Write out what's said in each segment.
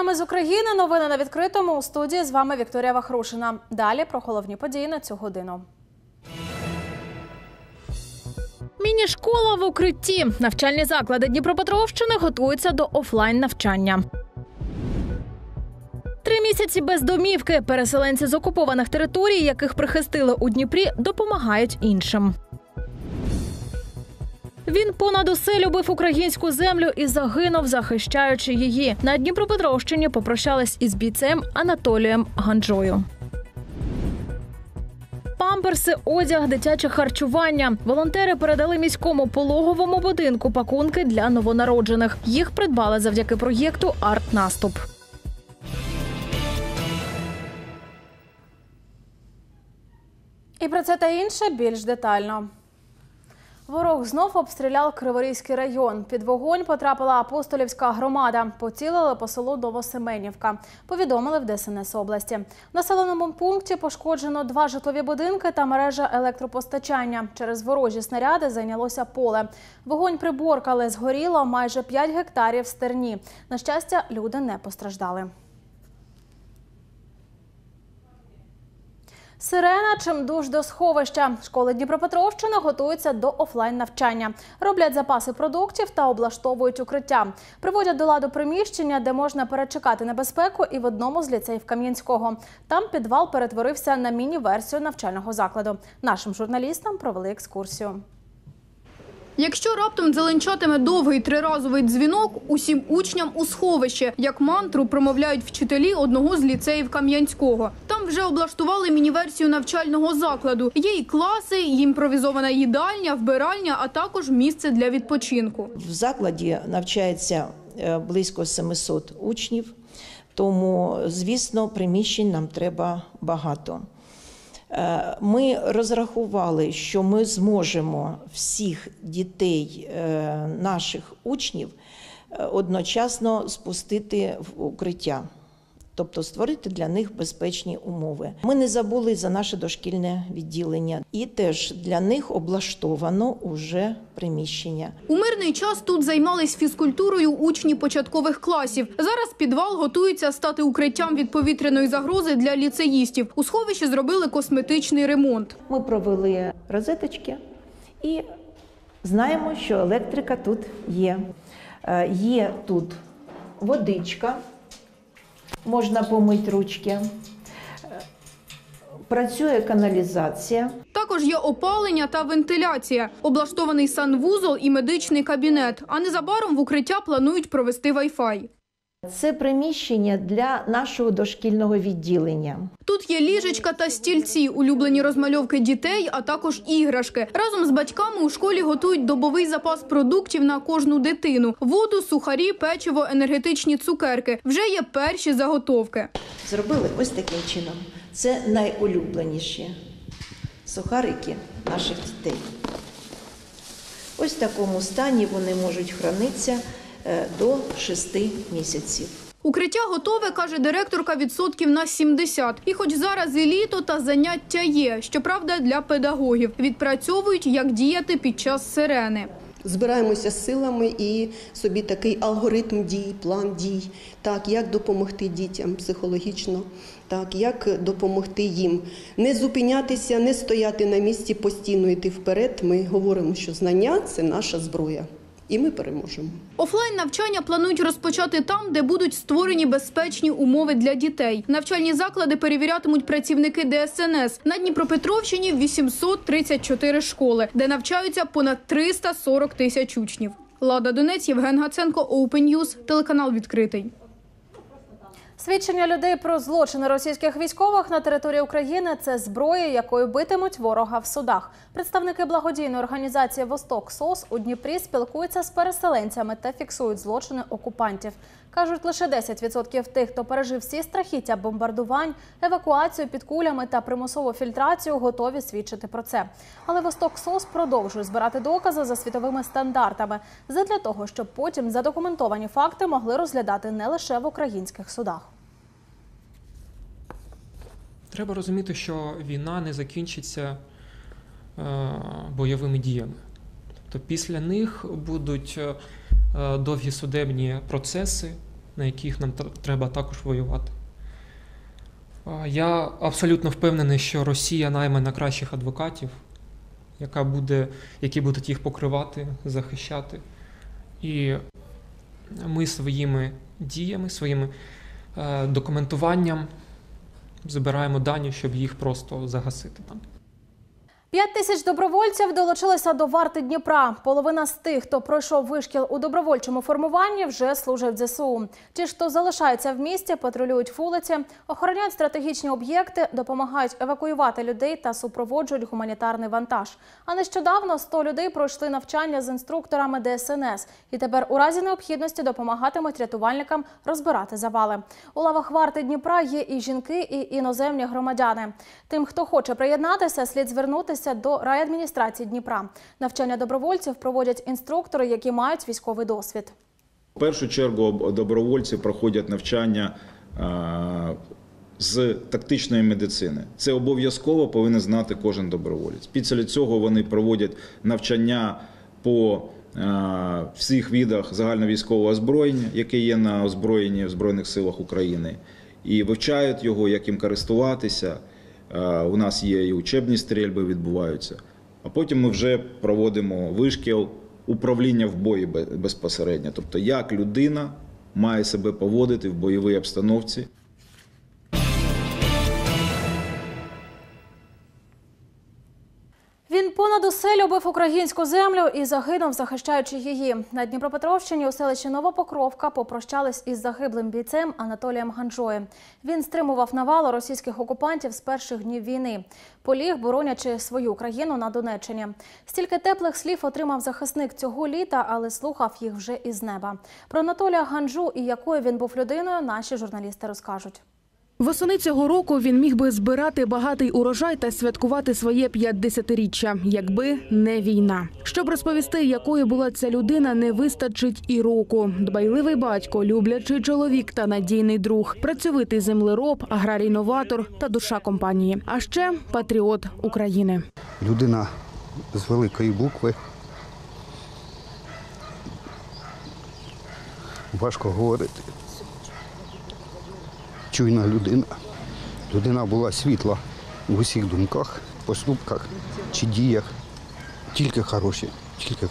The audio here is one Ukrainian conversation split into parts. Вітаємо з України. Новини на відкритому. У студії з вами Вікторія Вахрушина. Далі про головні події на цю годину. Міні-школа в укритті. Навчальні заклади Дніпропетровщини готуються до офлайн-навчання. 3 місяці без домівки. Переселенці з окупованих територій, яких прихистили у Дніпрі, допомагають іншим. Він понад усе любив українську землю і загинув, захищаючи її. На Дніпропетровщині попрощались із бійцем Анатолієм Ганджою. Памперси, одяг, дитяче харчування. Волонтери передали міському пологовому будинку пакунки для новонароджених. Їх придбали завдяки проєкту «Артнаступ». І про це та інше більш детально. Ворог знов обстріляв Криворізький район. Під вогонь потрапила Апостолівська громада. Поцілили по селу Новосеменівка, повідомили в ДСНС області. В населеному пункті пошкоджено 2 житлові будинки та мережа електропостачання. Через ворожі снаряди зайнялося поле. Вогонь приборкали, згоріло майже 5 гектарів стерні. На щастя, люди не постраждали. Сирена чимдуж до сховища. Школи Дніпропетровщини готуються до офлайн-навчання. Роблять запаси продуктів та облаштовують укриття. Приводять до ладу приміщення, де можна перечекати небезпеку, і в одному з ліцеїв Кам'янського. Там підвал перетворився на міні-версію навчального закладу. Нашим журналістам провели екскурсію. Якщо раптом дзеленчатиме довгий триразовий дзвінок, усім учням у сховище, як мантру промовляють вчителі одного з ліцеїв Кам'янського. Там вже облаштували міні-версію навчального закладу. Є і класи, і імпровізована їдальня, вбиральня, а також місце для відпочинку. В закладі навчається близько 700 учнів, тому, звісно, приміщень нам треба багато. Ми розрахували, що ми зможемо всіх дітей наших учнів одночасно спустити в укриття, тобто створити для них безпечні умови. Ми не забули за наше дошкільне відділення, і теж для них облаштовано уже приміщення. У мирний час тут займались фізкультурою учні початкових класів. Зараз підвал готується стати укриттям від повітряної загрози для ліцеїстів. У сховищі зробили косметичний ремонт. Ми провели розеточки і знаємо, що електрика тут є. Є тут водичка. Можна помити ручки. Працює каналізація. Також є опалення та вентиляція, облаштований санвузол і медичний кабінет. А незабаром в укриття планують провести Wi-Fi. Це приміщення для нашого дошкільного відділення. Тут є ліжечка та стільці, улюблені розмальовки дітей, а також іграшки. Разом з батьками у школі готують добовий запас продуктів на кожну дитину. Воду, сухарі, печиво, енергетичні цукерки. Вже є перші заготовки. Зробили ось таким чином. Це найулюбленіші сухарики наших дітей. Ось в такому стані вони можуть хранитися до 6 місяців. Укриття готове, каже директорка, відсотків на 70%. І хоч зараз і літо, та заняття є. Щоправда, для педагогів. Відпрацьовують, як діяти під час сирени. Збираємося з силами і собі такий алгоритм дій, план дій. Так, як допомогти дітям психологічно, так, як допомогти їм. Не зупинятися, не стояти на місці, постійно йти вперед. Ми говоримо, що знання – це наша зброя. І ми переможемо. Офлайн-навчання планують розпочати там, де будуть створені безпечні умови для дітей. Навчальні заклади перевірятимуть працівники ДСНС. На Дніпропетровщині 834 школи, де навчаються понад 340 тисяч учнів. Лада Донець, Євген Гаценко, OPEN NEWS, телеканал «Відкритий». Свідчення людей про злочини російських військових на території України – це зброя, якою битимуть ворога в судах. Представники благодійної організації «Восток СОС» у Дніпрі спілкуються з переселенцями та фіксують злочини окупантів. Кажуть, лише 10% тих, хто пережив всі страхіття бомбардувань, евакуацію під кулями та примусову фільтрацію, готові свідчити про це. Але «Восток СОС» продовжує збирати докази за світовими стандартами, задля того, щоб потім задокументовані факти могли розглядати не лише в українських судах. Треба розуміти, що війна не закінчиться бойовими діями. Тобто після них будуть довгі судебні процеси, на яких нам треба також воювати. Я абсолютно впевнений, що Росія найме найкращих адвокатів, які будуть їх покривати, захищати. І ми своїми діями, своїм документуванням збираємо дані, щоб їх просто загасити там. 5 тисяч добровольців долучилися до варти Дніпра. Половина з тих, хто пройшов вишкіл у добровольчому формуванні, вже служить в ЗСУ. Ті, що залишаються в місті, патрулюють вулиці, охороняють стратегічні об'єкти, допомагають евакуювати людей та супроводжують гуманітарний вантаж. А нещодавно 100 людей пройшли навчання з інструкторами ДСНС і тепер у разі необхідності допомагатимуть рятувальникам розбирати завали. У лавах варти Дніпра є і жінки, і іноземні громадяни. Тим, хто хоче приєднатися, слід звернутися до райадміністрації Дніпра. Навчання добровольців проводять інструктори, які мають військовий досвід. В першу чергу добровольці проходять навчання з тактичної медицини. Це обов'язково повинен знати кожен доброволець. Після цього вони проводять навчання по всіх видах загальновійськового озброєння, яке є на озброєнні в Збройних силах України, і вивчають його, як їм користуватися. У нас є і учебні стрільби відбуваються, а потім ми вже проводимо вишкіл управління в бою безпосередньо. Тобто, як людина має себе поводити в бойовій обстановці. Він понад усе любив українську землю і загинув, захищаючи її. На Дніпропетровщині у селищі Новопокровка попрощались із загиблим бійцем Анатолієм Ганджою. Він стримував навалу російських окупантів з перших днів війни. Поліг, боронячи свою країну на Донеччині. Стільки теплих слів отримав захисник цього літа, але слухав їх вже із неба. Про Анатолія Ганджу і якою він був людиною, наші журналісти розкажуть. Восени цього року він міг би збирати багатий урожай та святкувати своє 50-річчя, якби не війна. Щоб розповісти, якою була ця людина, не вистачить і року. Дбайливий батько, люблячий чоловік та надійний друг, працьовитий землероб, аграрій-новатор та душа компанії. А ще патріот України. Людина з великої букви. Важко говорити. Чуйна людина. Людина була світла в усіх думках, поступках чи діях. Тільки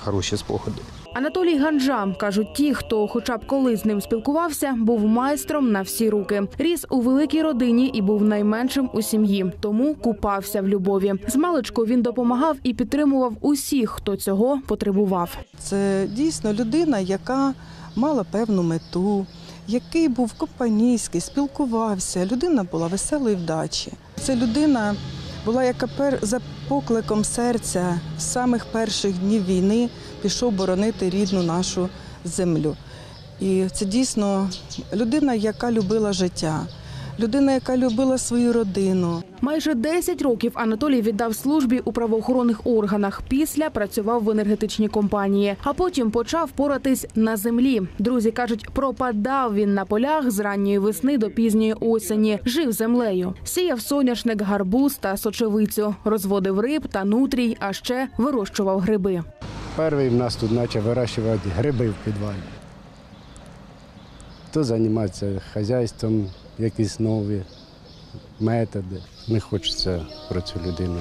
хороші спогади. Анатолій Ганджа, кажуть ті, хто хоча б коли з ним спілкувався, був майстром на всі руки. Ріс у великій родині і був найменшим у сім'ї, тому купався в любові. Змалечку він допомагав і підтримував усіх, хто цього потребував. Це дійсно людина, яка мала певну мету, який був компанійський, спілкувався, людина була веселої вдачі. Це людина була, яка за покликом серця з самих перших днів війни пішов боронити рідну нашу землю. І це дійсно людина, яка любила життя. Людина, яка любила свою родину. Майже 10 років Анатолій віддав службі у правоохоронних органах. Після працював в енергетичній компанії. А потім почав поратись на землі. Друзі кажуть, пропадав він на полях з ранньої весни до пізньої осені. Жив землею. Сіяв соняшник, гарбуз та сочевицю. Розводив риб та нутрій, а ще вирощував гриби. Перший в нас тут почав вирощувати гриби в підвалі. Хто займається хазяйством, якісь нові методи. Не хочеться про цю людину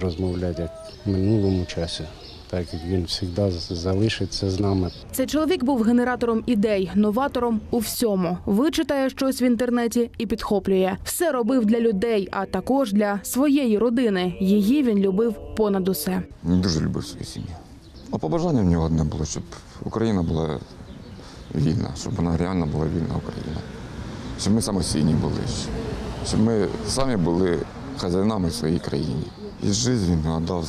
розмовляти, як в минулому часі, так як він завжди залишиться з нами. Цей чоловік був генератором ідей, новатором у всьому. Вичитає щось в інтернеті і підхоплює. Все робив для людей, а також для своєї родини. Її він любив понад усе. Він дуже любив свою сім'ю. А побажання в нього одне було, щоб Україна була вільна, щоб вона реально була вільна Україна. Щоб ми самостійні були, щоб ми самі були хазяїнами в своїй країні. І життя він віддав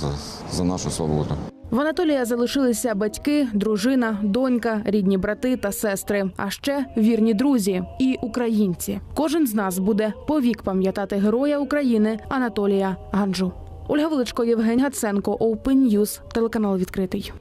за нашу свободу. В Анатолія залишилися батьки, дружина, донька, рідні брати та сестри, а ще вірні друзі і українці. Кожен з нас буде повік пам'ятати героя України Анатолія Ганджу. Ольга Величко, Євген Гаценко, OPEN NEWS, телеканал «Відкритий».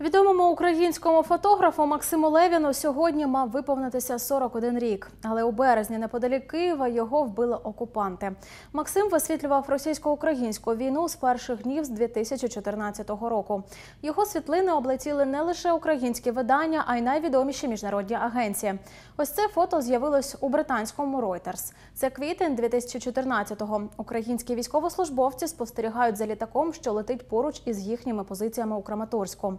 Відомому українському фотографу Максиму Левіну сьогодні мав виповнитися 41 рік. Але у березні неподалік Києва його вбили окупанти. Максим висвітлював російсько-українську війну з перших днів з 2014 року. Його світлини облетіли не лише українські видання, а й найвідоміші міжнародні агенції. Ось це фото з'явилось у британському Reuters. Це квітень 2014-го. Українські військовослужбовці спостерігають за літаком, що летить поруч із їхніми позиціями у Краматорську.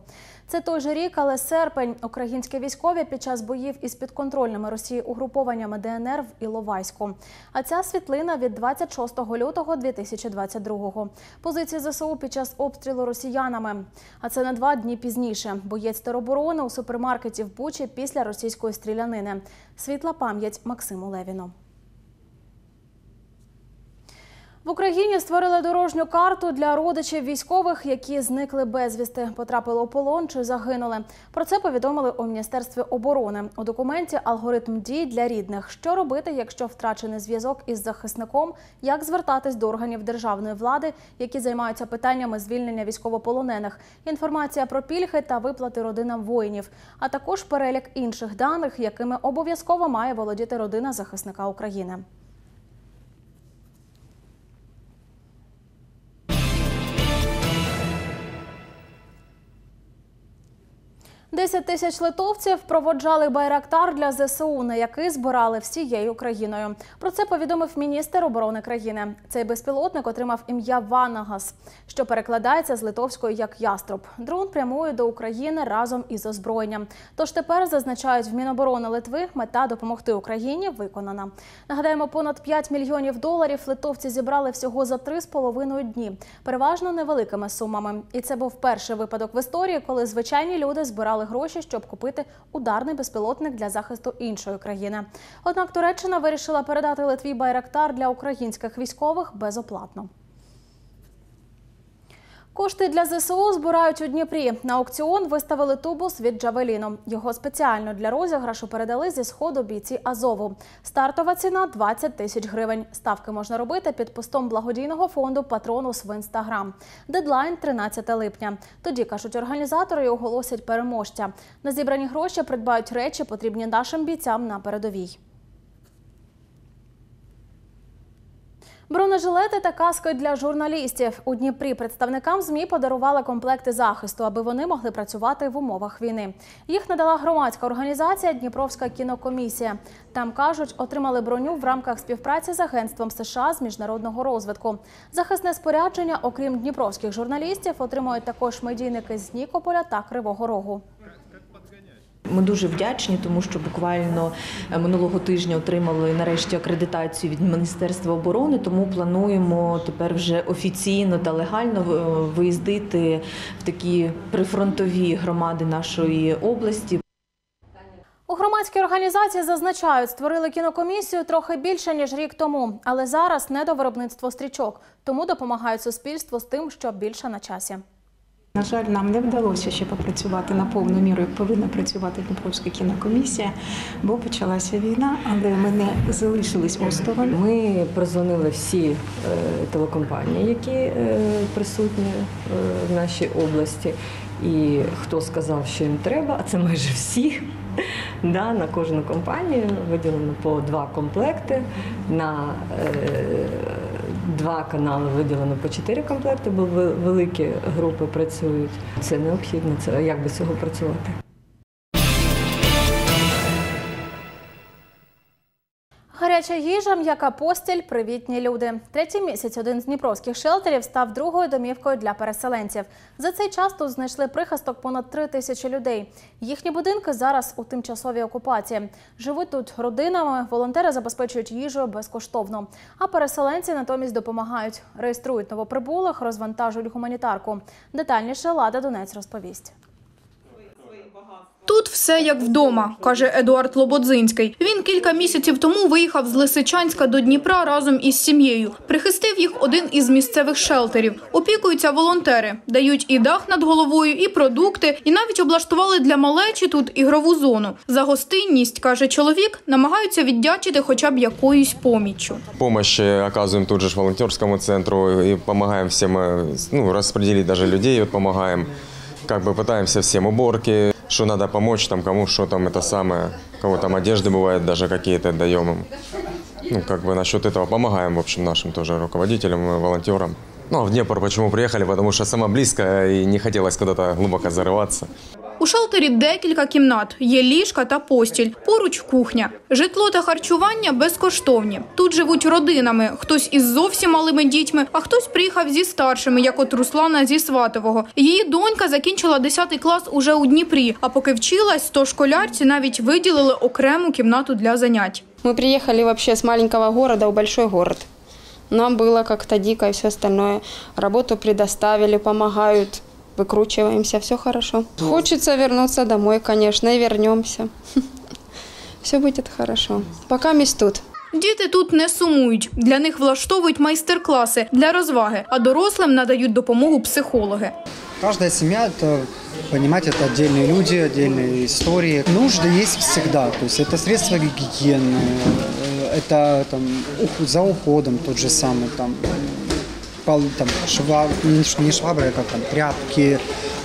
Це той же рік, але серпень. Українські військові під час боїв із підконтрольними Росії угрупованнями ДНР в Іловайську. А ця світлина від 26 лютого 2022-го. Позиції ЗСУ під час обстрілу росіянами. А це на 2 дні пізніше. Боєць тероборони у супермаркеті в Бучі після російської стрілянини. Світла пам'ять Максиму Левіну. В Україні створили дорожню карту для родичів військових, які зникли безвісти, потрапили у полон чи загинули. Про це повідомили у Міністерстві оборони. У документі алгоритм дій для рідних. Що робити, якщо втрачений зв'язок із захисником, як звертатись до органів державної влади, які займаються питаннями звільнення військовополонених, інформація про пільги та виплати родинам воїнів, а також перелік інших даних, якими обов'язково має володіти родина захисника України. Десять тисяч литовців проводжали байрактар для ЗСУ, на який збирали всією країною. Про це повідомив міністр оборони країни. Цей безпілотник отримав ім'я «Ванагас», що перекладається з литовської як «яструб». Дрон прямує до України разом із озброєнням. Тож тепер, зазначають в Міноборони Литви, мета допомогти Україні виконана. Нагадаємо, понад 5 мільйонів доларів литовці зібрали всього за 3,5 дні. Переважно невеликими сумами. І це був перший випадок в історії, коли звичайні люди збирали гроші, щоб купити ударний безпілотник для захисту іншої країни. Однак Туреччина вирішила передати Литві байрактар для українських військових безоплатно. Кошти для ЗСУ збирають у Дніпрі. На аукціон виставили тубус від «Джавеліну». Його спеціально для розіграшу передали зі Сходу бійці Азову. Стартова ціна – 20 тисяч гривень. Ставки можна робити під постом благодійного фонду «Патронус» в Інстаграм. Дедлайн – 13 липня. Тоді, кажуть організатори, оголосять переможця. На зібрані гроші придбають речі, потрібні нашим бійцям на передовій. Бронежилети та каски для журналістів. У Дніпрі представникам ЗМІ подарували комплекти захисту, аби вони могли працювати в умовах війни. Їх надала громадська організація «Дніпровська кінокомісія». Там, кажуть, отримали броню в рамках співпраці з Агентством США з міжнародного розвитку. Захисне спорядження, окрім дніпровських журналістів, отримують також медійники з Нікополя та Кривого Рогу. Ми дуже вдячні, тому що буквально минулого тижня отримали нарешті акредитацію від Міністерства оборони, тому плануємо тепер вже офіційно та легально виїздити в такі прифронтові громади нашої області. У громадській організації зазначають, створили кінокомісію трохи більше, ніж рік тому, але зараз не до виробництва стрічок, тому допомагають суспільству з тим, що більше на часі. На жаль, нам не вдалося ще попрацювати на повну міру, як повинна працювати Дніпровська кінокомісія, бо почалася війна, але ми не залишились осторонь. Ми прозвонили всі телекомпанії, які присутні в нашій області, і хто сказав, що їм треба, а це майже всі. На кожну компанію виділено по 2 комплекти, на 2 канали виділено по 4 комплекти, бо великі групи працюють. Це необхідно, як без цього працювати. Гаряча їжа, м'яка постіль, привітні люди. Третій місяць один з дніпровських шелтерів став другою домівкою для переселенців. За цей час тут знайшли прихисток понад 3 тисячі людей. Їхні будинки зараз у тимчасовій окупації. Живуть тут родинами, волонтери забезпечують їжу безкоштовно. А переселенці натомість допомагають. Реєструють новоприбулих, розвантажують гуманітарку. Детальніше Лада Донець розповість. Тут все як вдома, каже Едуард Лободзинський. Він кілька місяців тому виїхав з Лисичанська до Дніпра разом із сім'єю. Прихистив їх один із місцевих шелтерів. Опікуються волонтери. Дають і дах над головою, і продукти, і навіть облаштували для малечі тут ігрову зону. За гостинність, каже чоловік, намагаються віддячити хоча б якоюсь поміччю. Помощь оказуємо тут же волонтерському центру і допомагаємо всім, розподілити навіть людей, допомагаємо. Как бы пытаемся всем уборки, что надо помочь, там, кому что там это самое, кого там одежды бывает, даже какие-то даем им. Ну, как бы насчет этого помогаем, в общем, нашим тоже руководителям, волонтерам. Ну, а в Днепр почему приехали? Потому что сама близко и не хотелось куда-то глубоко зарываться. У шелтері декілька кімнат. Є ліжка та постіль. Поруч кухня. Житло та харчування безкоштовні. Тут живуть родинами. Хтось із зовсім малими дітьми, а хтось приїхав зі старшими, як от Руслана зі Сватового. Її донька закінчила 10 клас уже у Дніпрі. А поки вчилась, то школярці навіть виділили окрему кімнату для занять. Ми приїхали взагалі з маленького міста у великий міст. Нам було як-то дико і все інше. Роботу предоставили, допомагають. Выкручиваемся, все хорошо. Хочется вернуться домой, конечно, и вернемся. Все будет хорошо. Пока мы тут. Діти тут не сумують. Для них влаштовують майстер-класи для розваги, а дорослим надають допомогу психологи. Кожна сім'я – це окремі люди, окремі історії. Нужди є завжди. Це средства гігієни, це за уходом той же самий. Там, не швабры, как там, тряпки,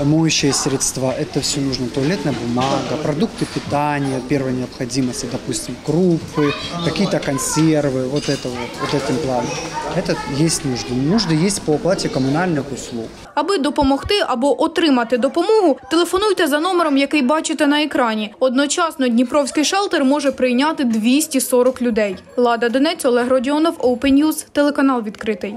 моющие средства. Это все нужно. Туалетная бумага, продукты питания, первой необходимости, допустим, крупы, какие-то консервы, вот этим планом. Это есть нужды. Нужды есть по оплате коммунальных услуг. Аби допомогти або отримати допомогу, телефонуйте за номером, який бачите на екрані. Одночасно Дніпровський шелтер може прийняти 240 людей. Лада Донець, Олег Родіонов, OPEN NEWS, телеканал «Відкритий».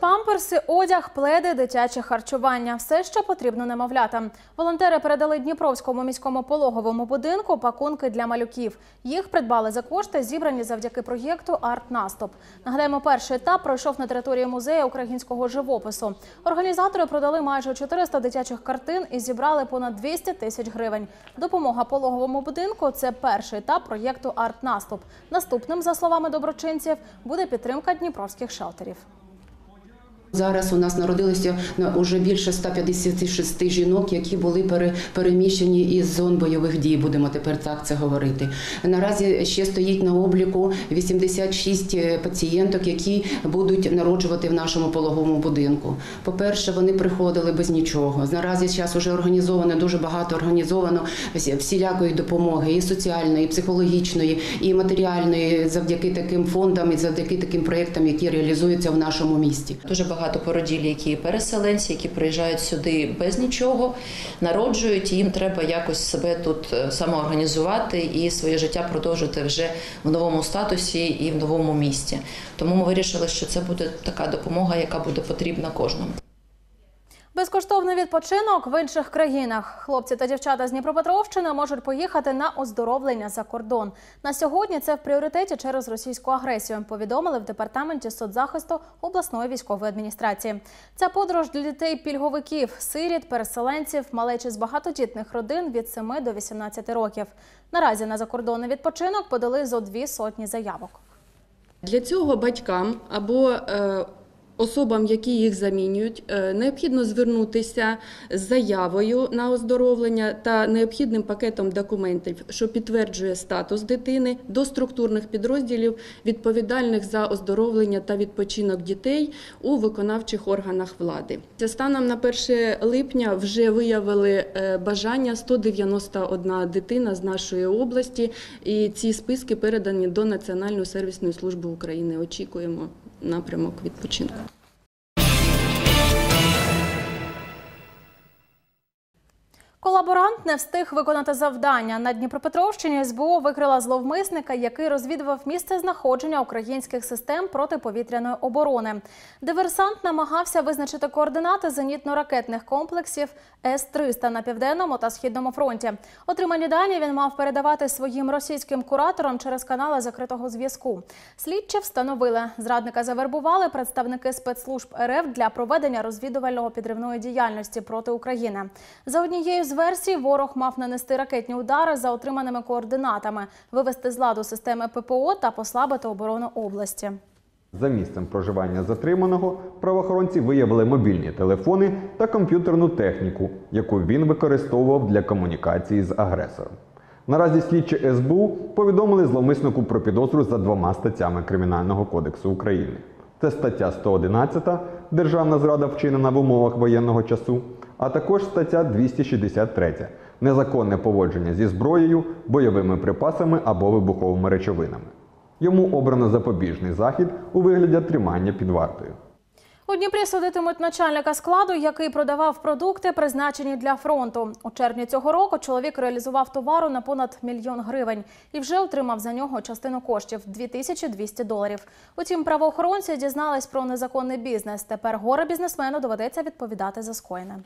Памперси, одяг, пледи, дитяче харчування – все, що потрібно немовлятам. Волонтери передали Дніпровському міському пологовому будинку пакунки для малюків. Їх придбали за кошти, зібрані завдяки проєкту «Артнаступ». Нагадаємо, перший етап пройшов на території музею українського живопису. Організатори продали майже 400 дитячих картин і зібрали понад 200 тисяч гривень. Допомога пологовому будинку – це перший етап проєкту «Артнаступ». Наступним, за словами доброчинців, буде підтримка дніпровських шелтерів. Зараз у нас народилося вже більше 156 жінок, які були переміщені із зон бойових дій, будемо тепер так це говорити. Наразі ще стоїть на обліку 86 пацієнток, які будуть народжувати в нашому пологовому будинку. По-перше, вони приходили без нічого. Наразі зараз вже організовано, дуже багато організовано всілякої допомоги, і соціальної, і психологічної, і матеріальної, завдяки таким фондам, і завдяки таким проєктам, які реалізуються в нашому місті. Дуже багато породіль, які переселенці, які приїжджають сюди без нічого, народжують, і їм треба якось себе тут самоорганізувати і своє життя продовжити вже в новому статусі і в новому місті. Тому ми вирішили, що це буде така допомога, яка буде потрібна кожному. Безкоштовний відпочинок в інших країнах. Хлопці та дівчата з Дніпропетровщини можуть поїхати на оздоровлення за кордон. На сьогодні це в пріоритеті через російську агресію, повідомили в Департаменті соцзахисту обласної військової адміністрації. Ця подорож для дітей-пільговиків, сиріт, переселенців, малечі з багатодітних родин від 7 до 18 років. Наразі на закордонний відпочинок подали зо 200 заявок. Для цього батькам або особам, які їх замінюють, необхідно звернутися з заявою на оздоровлення та необхідним пакетом документів, що підтверджує статус дитини, до структурних підрозділів, відповідальних за оздоровлення та відпочинок дітей у виконавчих органах влади. Станом на 1 липня вже виявили бажання 191 дитина з нашої області, і ці списки передані до Національної сервісної служби України. Очікуємо напрямок відпочинку. Колаборант не встиг виконати завдання. На Дніпропетровщині СБУ викрила зловмисника, який розвідував місце знаходження українських систем протиповітряної оборони. Диверсант намагався визначити координати зенітно-ракетних комплексів С-300 на Південному та Східному фронті. Отримані дані він мав передавати своїм російським кураторам через канали закритого зв'язку. Слідчі встановили, зрадника завербували представники спецслужб РФ для проведення розвідувально-підривної діяльності проти України. За однією з версій, ворог мав нанести ракетні удари за отриманими координатами, вивести з ладу системи ППО та послабити оборону області. За місцем проживання затриманого правоохоронці виявили мобільні телефони та комп'ютерну техніку, яку він використовував для комунікації з агресором. Наразі слідчі СБУ повідомили зловмиснику про підозру за 2 статтями Кримінального кодексу України. Це стаття 111 – державна зрада, вчинена в умовах воєнного часу, а також стаття 263 – незаконне поводження зі зброєю, бойовими припасами або вибуховими речовинами. Йому обрано запобіжний захід у вигляді тримання під вартою. У Дніпрі судитимуть начальника складу, який продавав продукти, призначені для фронту. У червні цього року чоловік реалізував товару на понад 1 мільйон гривень і вже отримав за нього частину коштів – 2200 доларів. Утім, правоохоронці дізнались про незаконний бізнес. Тепер горе-бізнесмену доведеться відповідати за скоєне.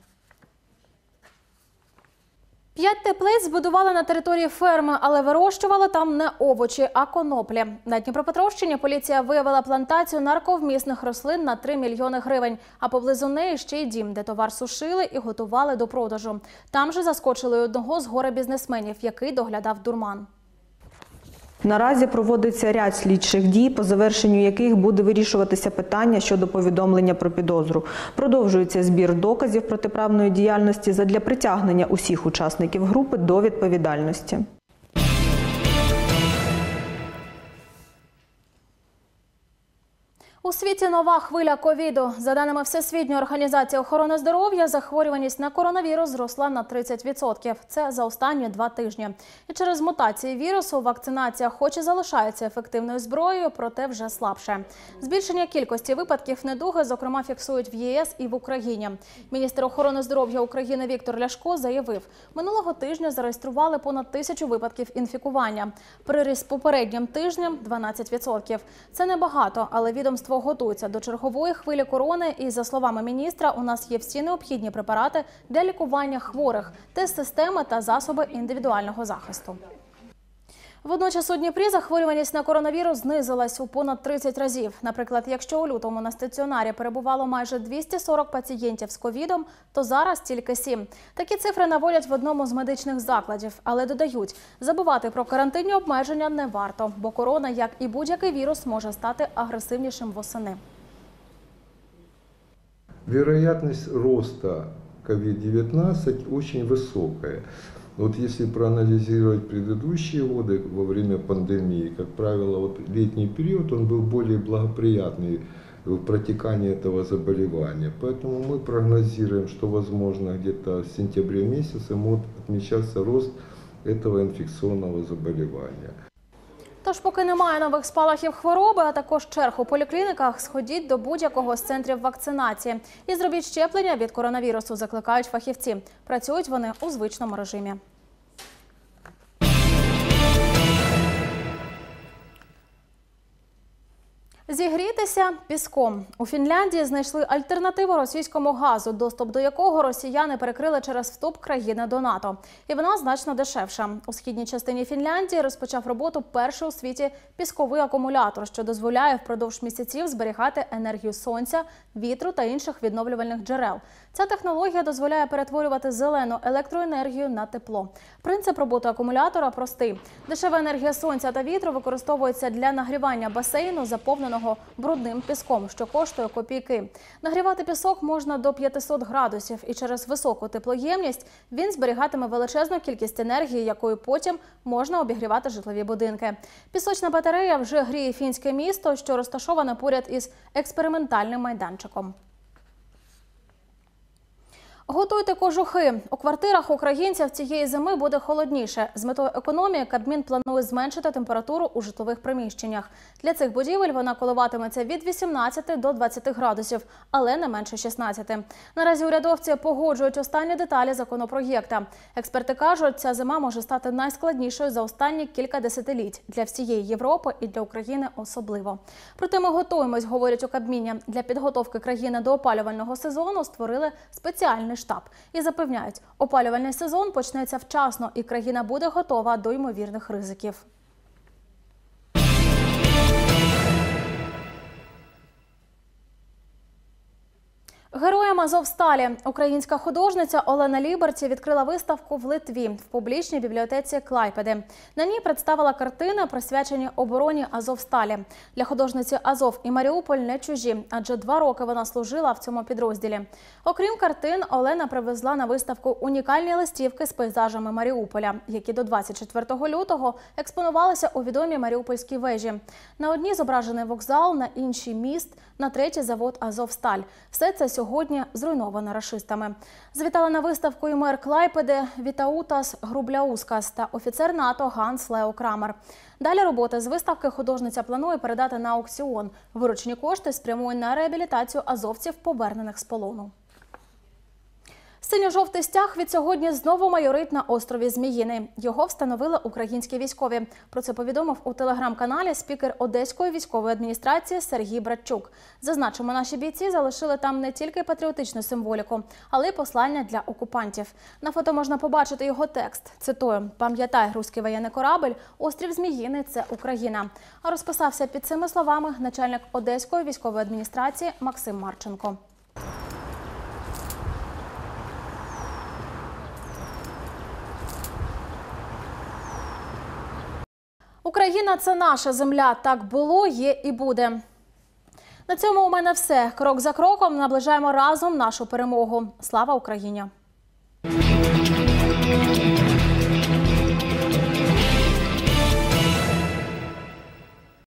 5 теплиць збудували на території ферми, але вирощували там не овочі, а коноплі. На Дніпропетровщині поліція виявила плантацію нарковмісних рослин на 3 мільйони гривень, а поблизу неї ще й дім, де товар сушили і готували до продажу. Там же заскочили одного з горе-бізнесменів, який доглядав дурман. Наразі проводиться ряд слідчих дій, по завершенню яких буде вирішуватися питання щодо повідомлення про підозру. Продовжується збір доказів протиправної діяльності задля притягнення усіх учасників групи до відповідальності. У світі нова хвиля ковіду. За даними Всесвітньої організації охорони здоров'я, захворюваність на коронавірус зросла на 30%. Це за останні 2 тижні. І через мутації вірусу вакцинація хоч і залишається ефективною зброєю, проте вже слабше. Збільшення кількості випадків недуги, зокрема, фіксують в ЄС і в Україні. Міністр охорони здоров'я України Віктор Ляшко заявив, минулого тижня зареєстрували понад 1000 випадків інфікування. Приріст попереднім тижнем – 12%. Це небагато, але відомство готуються до чергової хвилі корони і, за словами міністра, у нас є всі необхідні препарати для лікування хворих, тест-системи та засоби індивідуального захисту. Водночас у Дніпрі захворюваність на коронавірус знизилась у понад 30 разів. Наприклад, якщо у лютому на стаціонарі перебувало майже 240 пацієнтів з ковідом, то зараз тільки 7. Такі цифри наводять в одному з медичних закладів. Але додають, забувати про карантинні обмеження не варто, бо корона, як і будь-який вірус, може стати агресивнішим восени. Вероятність росту COVID-19 дуже висока. Вот если проанализировать предыдущие годы во время пандемии, как правило, вот летний период, он был более благоприятный в протекании этого заболевания. Поэтому мы прогнозируем, что, возможно, где-то в сентябре месяце может отмечаться рост этого инфекционного заболевания. Тож, поки немає нових спалахів хвороби, а також черг у поліклініках, сходіть до будь-якого з центрів вакцинації і зробіть щеплення від коронавірусу, закликають фахівці. Працюють вони у звичному режимі. Зігрітися піском. У Фінляндії знайшли альтернативу російському газу, доступ до якого росіяни перекрили через вступ країни до НАТО. І вона значно дешевша. У східній частині Фінляндії розпочав роботу перший у світі пісковий акумулятор, що дозволяє впродовж місяців зберігати енергію сонця, вітру та інших відновлювальних джерел. Ця технологія дозволяє перетворювати зелену електроенергію на тепло. Принцип роботи акумулятора простий. Дешева енергія сонця та вітру використовується для нагрівання басейну, заповненого брудним піском, що коштує копійки. Нагрівати пісок можна до 500 градусів, і через високу теплоємність він зберігатиме величезну кількість енергії, якою потім можна обігрівати житлові будинки. Пісочна батарея вже гріє фінське місто, що розташоване поряд із експериментальним майданчиком. Готуйте кожухи. У квартирах українців цієї зими буде холодніше. З метою економії Кабмін планує зменшити температуру у житлових приміщеннях. Для цих будівель вона коливатиметься від 18 до 20 градусів, але не менше 16. Наразі урядовці погоджують останні деталі законопроєкта. Експерти кажуть, ця зима може стати найскладнішою за останні кілька десятиліть для всієї Європи і для України особливо. Проте ми готуємось, говорять у Кабміні. Для підготовки країни до опалювального сезону створили спеціальний штаб. І запевняють, опалювальний сезон почнеться вчасно і країна буде готова до ймовірних ризиків. Героям Азовсталі. Українська художниця Олена Ліберті відкрила виставку в Литві в публічній бібліотеці Клайпеди. На ній представила картини, присвячені обороні Азовсталі. Для художниці Азов і Маріуполь не чужі, адже 2 роки вона служила в цьому підрозділі. Окрім картин, Олена привезла на виставку унікальні листівки з пейзажами Маріуполя, які до 24 лютого експонувалися у відомій Маріупольській вежі. На одній зображений вокзал, на іншій – міст, на третій – завод Азовсталь. Все це сьогодні зруйнована рашистами. Завітали на виставку і мер Клайпеди Вітаутас Грубляускас та офіцер НАТО Ганс Лео Крамер. Далі роботи з виставки художниця планує передати на аукціон. Виручені кошти спрямують на реабілітацію азовців, повернених з полону. Синьо-жовтий стяг від сьогодні знову майорить на острові Зміїний. Його встановили українські військові. Про це повідомив у телеграм-каналі спікер Одеської військової адміністрації Сергій Братчук. Зазначимо, наші бійці залишили там не тільки патріотичну символіку, але й послання для окупантів. На фото можна побачити його текст. Цитую: «Пам'ятай, руський воєнний корабель, острів Зміїний – це Україна». А розписався під цими словами начальник Одеської військової адміністрації Максим Марченко. Україна – це наша земля. Так було, є і буде. На цьому у мене все. Крок за кроком наближаємо разом нашу перемогу. Слава Україні!